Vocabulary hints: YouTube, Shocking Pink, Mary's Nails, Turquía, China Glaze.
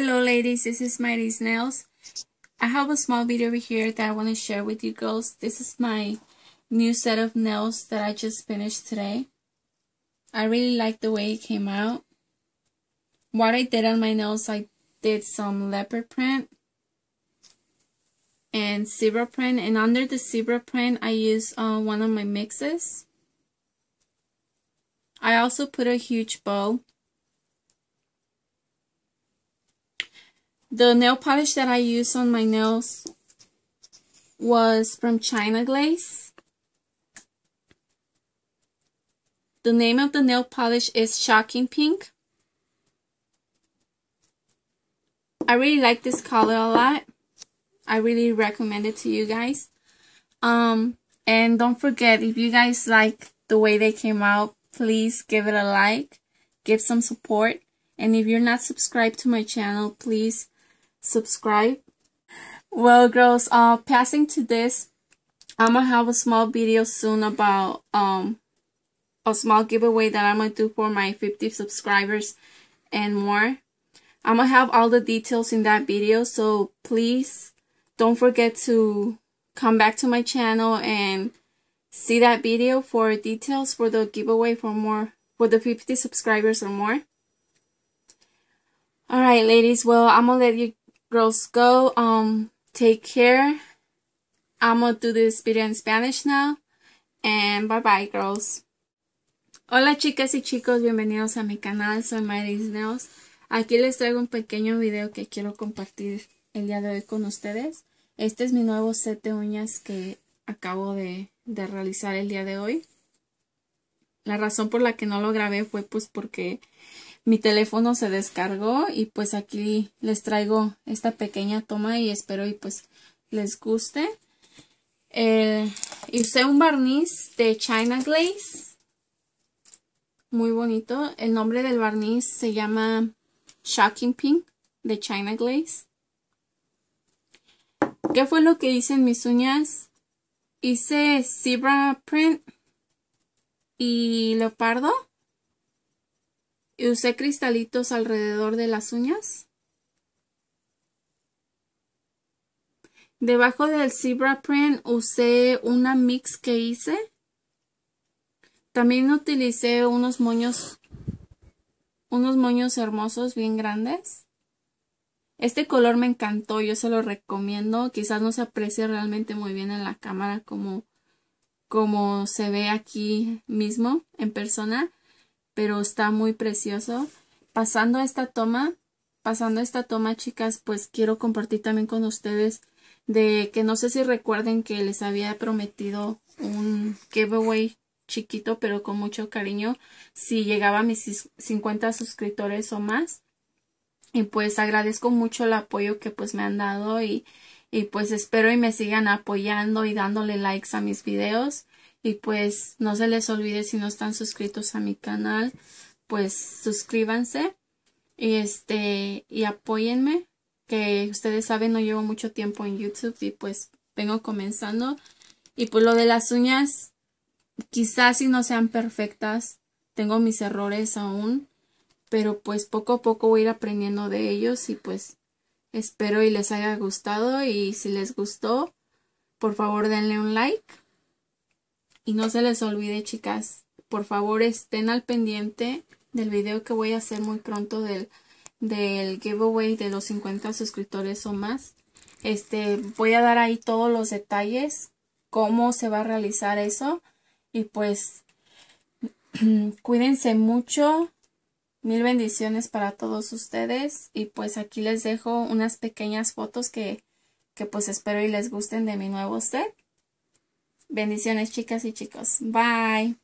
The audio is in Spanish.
Hello ladies, this is Mary's Nails. I have a small video over here that I want to share with you girls. This is my new set of nails that I just finished today. I really like the way it came out. What I did on my nails, I did some leopard print and zebra print, and under the zebra print I used one of my mixes. I also put a huge bow. The nail polish that I used on my nails was from China Glaze. The name of the nail polish is Shocking Pink. I really like this color a lot. I really recommend it to you guys. And don't forget, if you guys like the way they came out, please give it a like, give some support. And if you're not subscribed to my channel, please subscribe. Well girls, passing to this, I'm gonna have a small video soon about a small giveaway that I'm gonna do for my 50 subscribers and more. I'm gonna have all the details in that video, so please don't forget to come back to my channel and see that video for details for the giveaway for the 50 subscribers or more. Alright ladies, well I'm gonna let you girls go. Take care. I'm gonna do this video in Spanish now. And bye bye girls. Hola chicas y chicos, bienvenidos a mi canal. Soy Mary's Nails. Aquí les traigo un pequeño video que quiero compartir el día de hoy con ustedes. Este es mi nuevo set de uñas que acabo de realizar el día de hoy. La razón por la que no lo grabé fue pues porque mi teléfono se descargó, y pues aquí les traigo esta pequeña toma y espero y pues les guste. Usé un barniz de China Glaze, muy bonito. El nombre del barniz se llama Shocking Pink de China Glaze. ¿Qué fue lo que hice en mis uñas? Hice zebra print y leopardo. Y usé cristalitos alrededor de las uñas. Debajo del zebra print usé una mix que hice. También utilicé unos moños hermosos bien grandes. Este color me encantó, yo se lo recomiendo. Quizás no se aprecie realmente muy bien en la cámara como se ve aquí mismo en persona, pero está muy precioso. Pasando a esta toma, chicas, pues quiero compartir también con ustedes de que no sé si recuerden que les había prometido un giveaway chiquito, pero con mucho cariño, si llegaba a mis 50 suscriptores o más. Y pues agradezco mucho el apoyo que pues me han dado, y pues espero y me sigan apoyando y dándole likes a mis videos. Y pues no se les olvide, si no están suscritos a mi canal, pues suscríbanse y apóyenme, que ustedes saben no llevo mucho tiempo en YouTube y pues vengo comenzando. Y pues lo de las uñas, quizás si no sean perfectas, tengo mis errores aún, pero pues poco a poco voy a ir aprendiendo de ellos. Y pues espero y les haya gustado, y si les gustó, por favor denle un like. Y no se les olvide, chicas, por favor estén al pendiente del video que voy a hacer muy pronto del giveaway de los 50 suscriptores o más. Voy a dar ahí todos los detalles, cómo se va a realizar eso. Y pues cuídense mucho. Mil bendiciones para todos ustedes. Y pues aquí les dejo unas pequeñas fotos que pues espero y les gusten de mi nuevo set. Bendiciones chicas y chicos. Bye.